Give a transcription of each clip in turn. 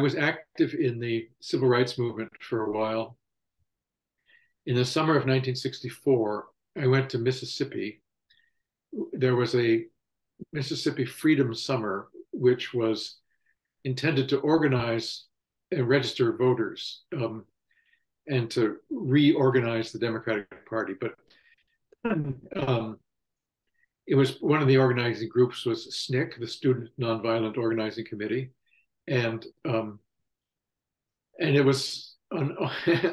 was active in the civil rights movement for a while. In the summer of 1964, I went to Mississippi. There was a Mississippi Freedom Summer, which was intended to organize and register voters and to reorganize the Democratic Party. But it was one of the organizing groups was SNCC, the Student Nonviolent Organizing Committee. And it was on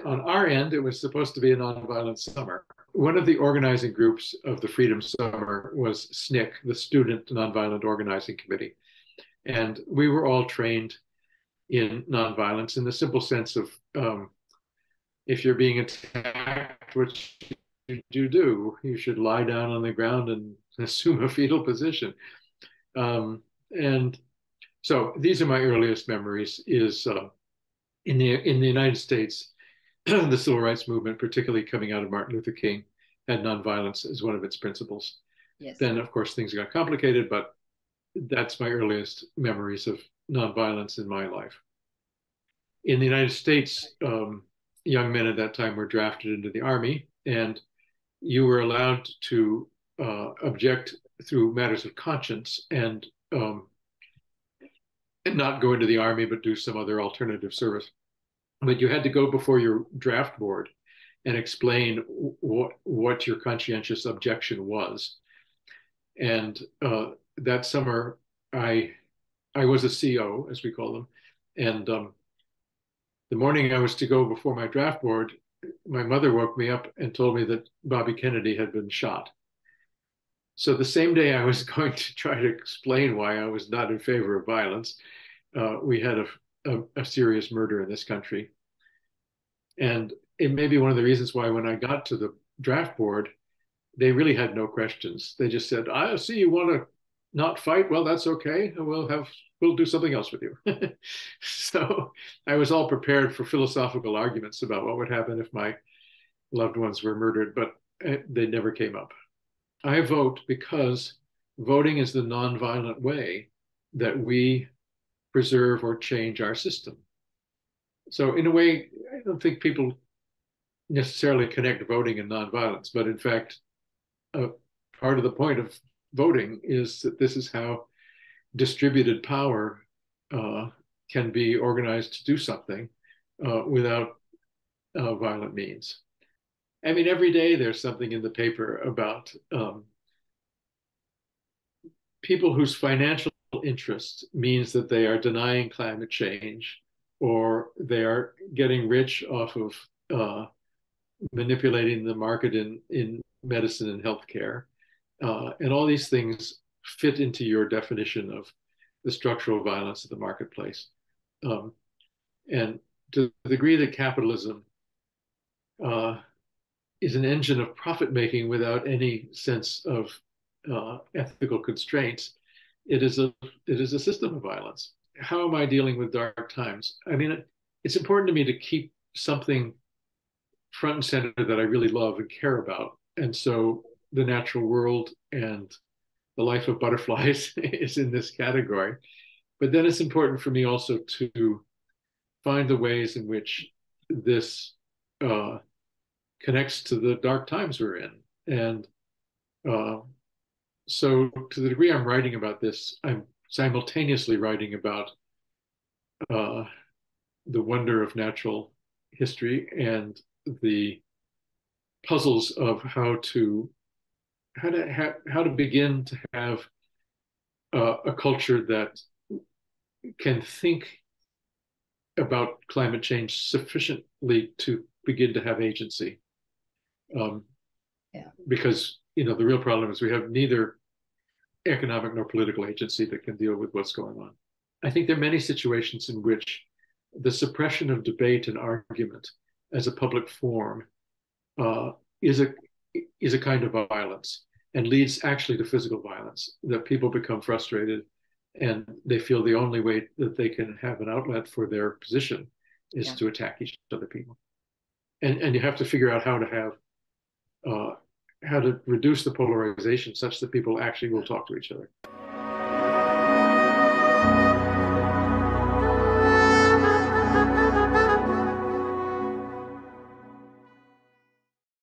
our end, it was supposed to be a nonviolent summer. One of the organizing groups of the Freedom Summer was SNCC, the Student Nonviolent Organizing Committee. And we were all trained in nonviolence in the simple sense of if you're being attacked, which you do, you should lie down on the ground and assume a fetal position. And so these are my earliest memories is in the United States, the civil rights movement, particularly coming out of Martin Luther King, had nonviolence as one of its principles. Yes. Then, of course, things got complicated, but that's my earliest memories of nonviolence in my life. In the United States, young men at that time were drafted into the army, and you were allowed to object through matters of conscience and not go into the army, but do some other alternative service. But you had to go before your draft board and explain what your conscientious objection was. And that summer, I was a CO, as we call them, and the morning I was to go before my draft board, my mother woke me up and told me that Bobby Kennedy had been shot. So the same day I was going to try to explain why I was not in favor of violence, we had a serious murder in this country. And it may be one of the reasons why when I got to the draft board, they really had no questions. They just said, I see you want to not fight. Well, that's okay. We'll do something else with you. So I was all prepared for philosophical arguments about what would happen if my loved ones were murdered, but they never came up. I vote because voting is the nonviolent way that we preserve or change our system. So in a way, I don't think people necessarily connect voting and nonviolence, but in fact, part of the point of voting is that this is how distributed power can be organized to do something without violent means. I mean, every day there's something in the paper about people whose financial interest means that they are denying climate change, or they are getting rich off of manipulating the market in medicine and healthcare. And all these things fit into your definition of the structural violence of the marketplace. And to the degree that capitalism is an engine of profit-making without any sense of ethical constraints, it is a system of violence. How am I dealing with dark times? I mean, it's important to me to keep something front and center that I really love and care about. And so the natural world and the life of butterflies is in this category. But then it's important for me also to find the ways in which this connects to the dark times we're in. And so to the degree I'm writing about this, I'm simultaneously writing about the wonder of natural history and the puzzles of how to begin to have a culture that can think about climate change sufficiently to begin to have agency. Because, you know, the real problem is we have neither economic nor political agency that can deal with what's going on. I think there are many situations in which the suppression of debate and argument as a public form is a kind of violence and leads actually to physical violence, that people become frustrated and they feel the only way that they can have an outlet for their position is to attack each other people. And you have to figure out how to have, how to reduce the polarization such that people actually will talk to each other.